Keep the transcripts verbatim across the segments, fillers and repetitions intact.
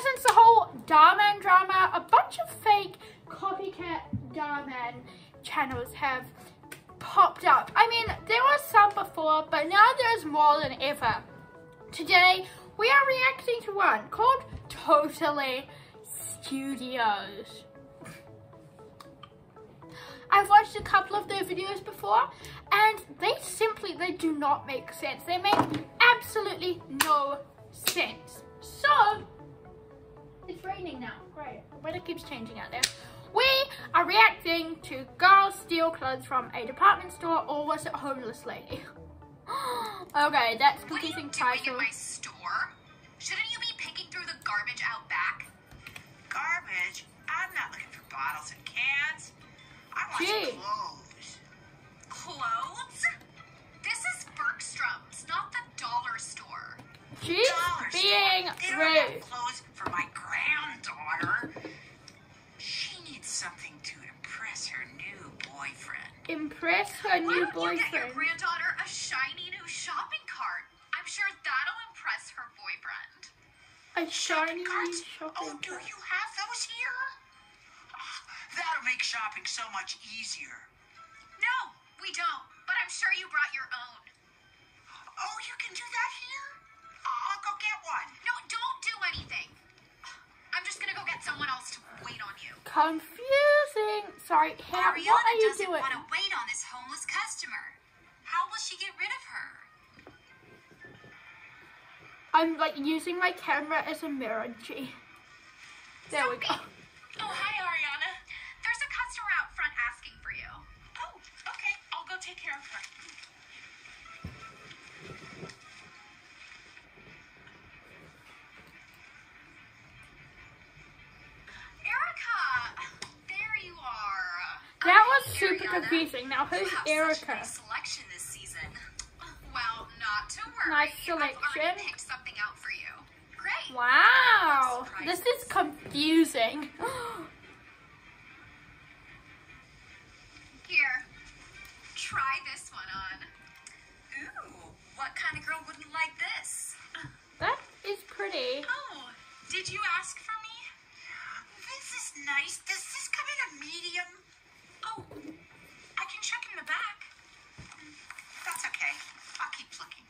since the whole Dhar Mann drama, a bunch of fake copycat Dhar Mann channels have popped up. I mean, there were some before, but now there's more than ever. Today, we are reacting to one called Totally Studios. I've watched a couple of their videos before, and they simply, they do not make sense. They make absolutely no sense. So, it's raining now. Great. The weather keeps changing out there. We are reacting to girls steal clothes from a department store, or was it homeless lady? Okay, that's confusing title. What are you doing in my store? Shouldn't you be picking through the garbage out back? Garbage? I'm not looking for bottles and cans. I want Gee. clothes. Clothes? This is Bergstrom's, not the dollar store. She's dollar being store. They don't have clothes for my granddaughter. She needs something to impress her new boyfriend. Impress her Why new boyfriend? You get your granddaughter a shiny new shopping cart. I'm sure that'll impress her boyfriend. A shiny shopping, shopping cart? Oh, do you have those here? That'll make shopping so much easier. No, we don't. But I'm sure you brought your own. Oh, you can do that here? I'll go get one. No, don't do anything. I'm just gonna go get someone else to wait on you. Confusing. Sorry, Hannah, Ariana what are you doesn't doing? want to wait on this homeless customer. How will she get rid of her? I'm like using my camera as a mirror. Gee. There Sophie. we go. Oh, hi, Ariana. There's a customer out front asking for you. Oh, okay. I'll go take care of her. Erica! There you are. That was okay, super Ariana. confusing. Now, who's you have Erica? Such a nice selection this season. Well, not to worry. Nice selection. I've already picked something out for you. Great. Wow. This is confusing. Here. Try this one on. Ooh, what kind of girl wouldn't like this? That is pretty. Oh, did you ask for me? This is nice. Does this come in a medium? Oh, I can check in the back. That's okay. I'll keep looking.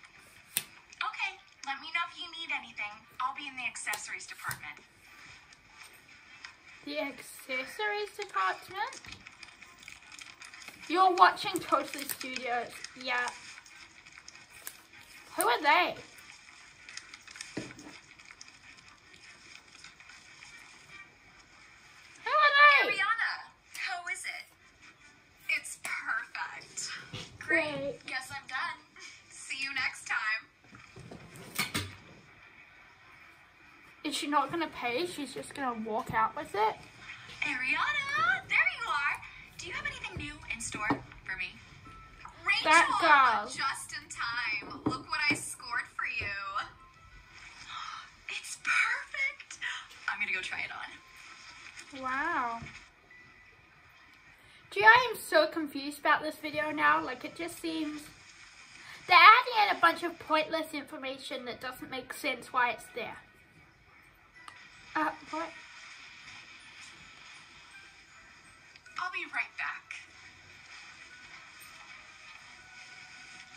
Okay. Let me know if you need anything. I'll be in the accessories department. The accessories department? You're watching Totally Studios. Yeah. Who are they? Who are they? Ariana, how is it? It's perfect. Great. Great. Guess I'm done. See you next time. Is she not going to pay? She's just going to walk out with it? Ariana, there you are. Do you have anything new in store for me? Rachel, that girl. Just in time. Look what I scored for you. It's perfect. I'm going to go try it on. Wow. Gee, I am so confused about this video now. Like, it just seems... they're adding in a bunch of pointless information that doesn't make sense why it's there. Uh, what? I'll be right back.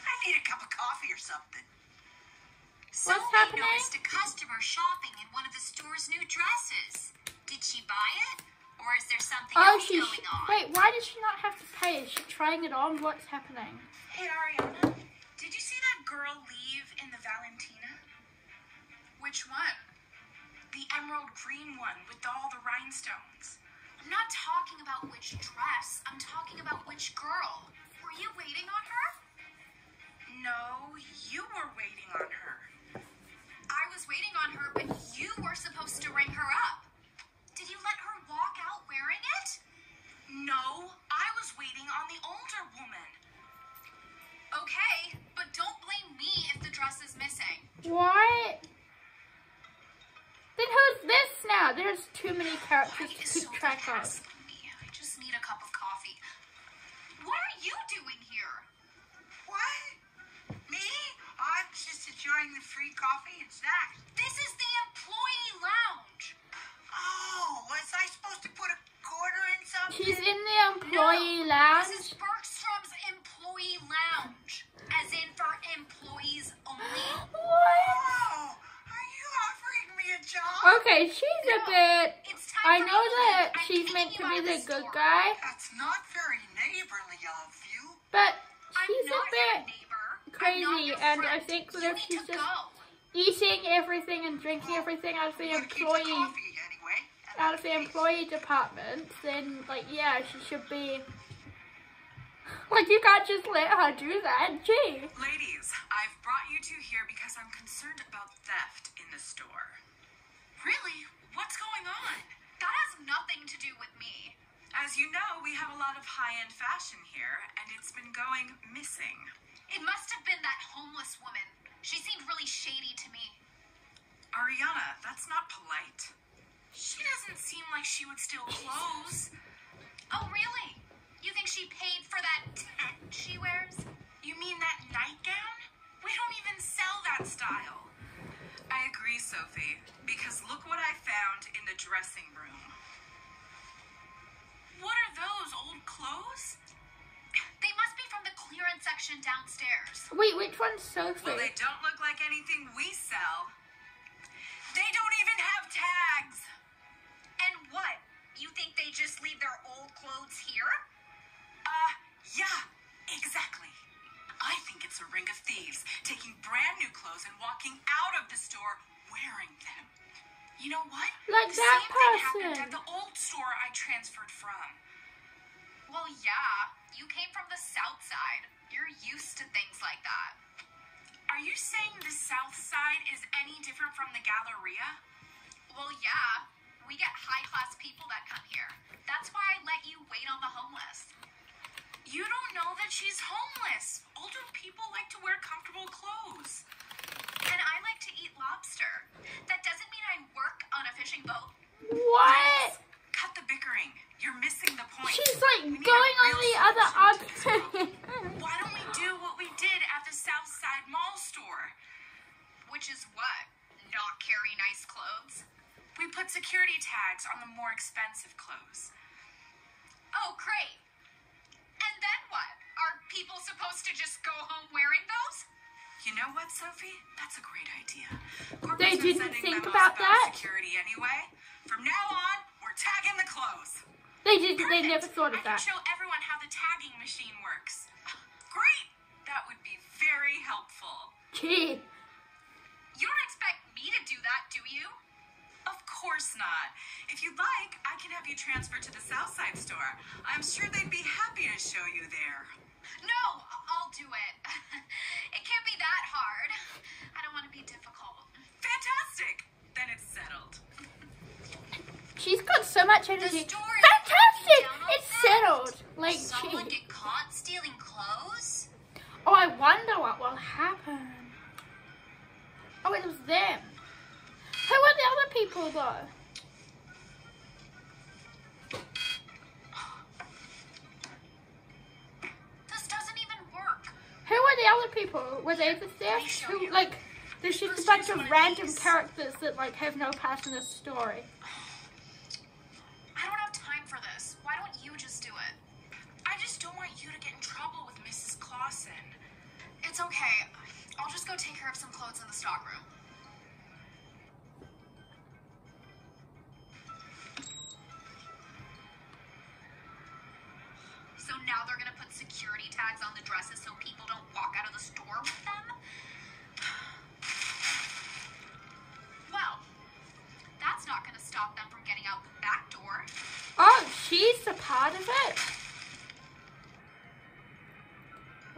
I need a cup of coffee or something. What's Sophie happening? noticed a customer shopping in one of the store's new dresses. Did she buy it? Or is there something oh, else going on? Wait, why does she not have to pay? Is she trying it on? What's happening? Hey, Ariana, did you see that girl leave in the Valentina? Which one? The emerald green one with all the rhinestones. I'm not talking about which dress. I'm talking about which girl. Were you waiting on her? No, you were waiting on her. I was waiting on her, but you were supposed to ring her up. Did you let her walk out wearing it? No, I was waiting on the older woman. Okay, but don't blame me if the dress is missing. What? Then who's this now? There's too many characters to keep track of. I just need a cup of coffee. What are you doing here? What? Me? I'm just enjoying the free coffee and snacks. This is the employee lounge. Okay, she's a bit... I know that she's meant to be the good guy. That's not very neighborly of you. But she's a bit crazy, and I think that if she's just eating everything and drinking everything out of the employee out of the employee department, then, like, yeah, she should be... Like, you can't just let her do that, gee. Ladies, I've brought you two here because I'm concerned about theft in the store. Really? What's going on? That has nothing to do with me. As you know, we have a lot of high-end fashion here, and it's been going missing. It must have been that homeless woman. She seemed really shady to me. Ariana, that's not polite. She doesn't seem like she would steal clothes. Oh, really? You think she paid for that tat she wears? You mean that nightgown? We don't even sell that style. I agree, Sophie, because look what I found in the dressing room. What are those, old clothes? They must be from the clearance section downstairs. Wait, which one's Sophie? Well, they don't look like anything we sell. They don't even have tags. And what? You think they just leave their old clothes here? Uh, yeah, exactly. I think it's a ring of thieves taking brand new clothes and walking out of the store wearing them. You know what? Like that person. The same thing happened at the old store I transferred from. Well, yeah, you came from the South Side. You're used to things like that. Are you saying the South Side is any different from the Galleria? Well, yeah, we get high-class people that come here. That's why I let you wait on the homeless. You don't know that she's homeless. Older people like to wear comfortable clothes. And I like to eat lobster. That doesn't mean I work on a fishing boat. What? Yes. Cut the bickering. You're missing the point. She's like we going on the other option. Why don't we do what we did at the South Side Mall store? Which is what? Not carry nice clothes? We put security tags on the more expensive clothes. Oh, great. And then what? Are people supposed to just go home wearing those? You know what, Sophie? That's a great idea. They didn't think about that? Security anyway. From now on, we're tagging the clothes. They didn't. They never thought of that. I can show everyone how the tagging machine works. Great. That would be very helpful. Gee. You don't expect me to do that, do you? Of course not. If you'd like, I can have you transferred to the Southside store. I'm sure they'd be happy to show you there. No, I'll do it. It can't be that hard. I don't want to be difficult. Fantastic. Then it's settled. She's got so much energy. Fantastic. It's settled. Like, someone get caught stealing clothes? Oh, I wonder what will happen. Oh, it was them. Who are the other people, though? This doesn't even work. Who are the other people? Were they the theft? Who, like, there's just a bunch of random characters that, like, have no part in this story. I don't have time for this. Why don't you just do it? I just don't want you to get in trouble with Missus Clausen. It's okay. I'll just go take care of some clothes in the stockroom. So now they're gonna put security tags on the dresses so people don't walk out of the store with them? Well, that's not gonna stop them from getting out the back door. Oh, she's a part of it?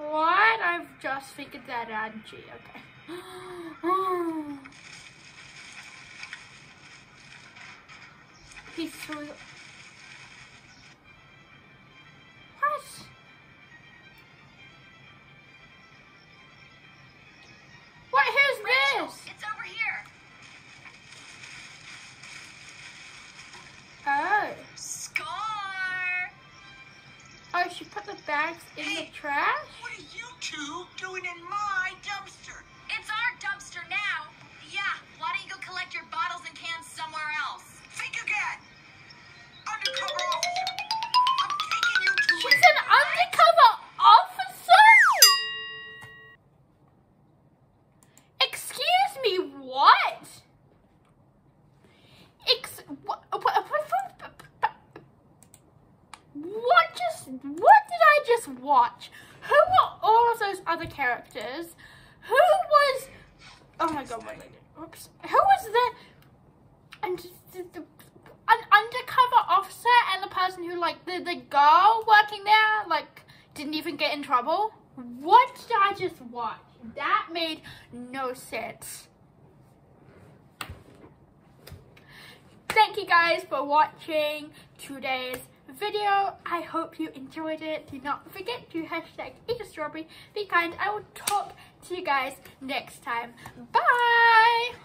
What? I've just figured that out. Gee, okay. Oh. He threw... In hey, the trash? What are you two doing in my dumpster? It's our dumpster now. Yeah, why don't you go collect your bottles and cans somewhere else? Think again. Undercover officer. I'm taking you to She's it. an undercover officer? Excuse me, what? just watch. Who were all of those other characters? Who was... Oh my god, wait. Oops. Who was the... And the, the an undercover officer and the person who, like, the, the girl working there, like, didn't even get in trouble? What did I just watch? That made no sense. Thank you guys for watching today's video. I hope you enjoyed it. Do not forget to hashtag eat a strawberry. Be kind. I will talk to you guys next time. Bye!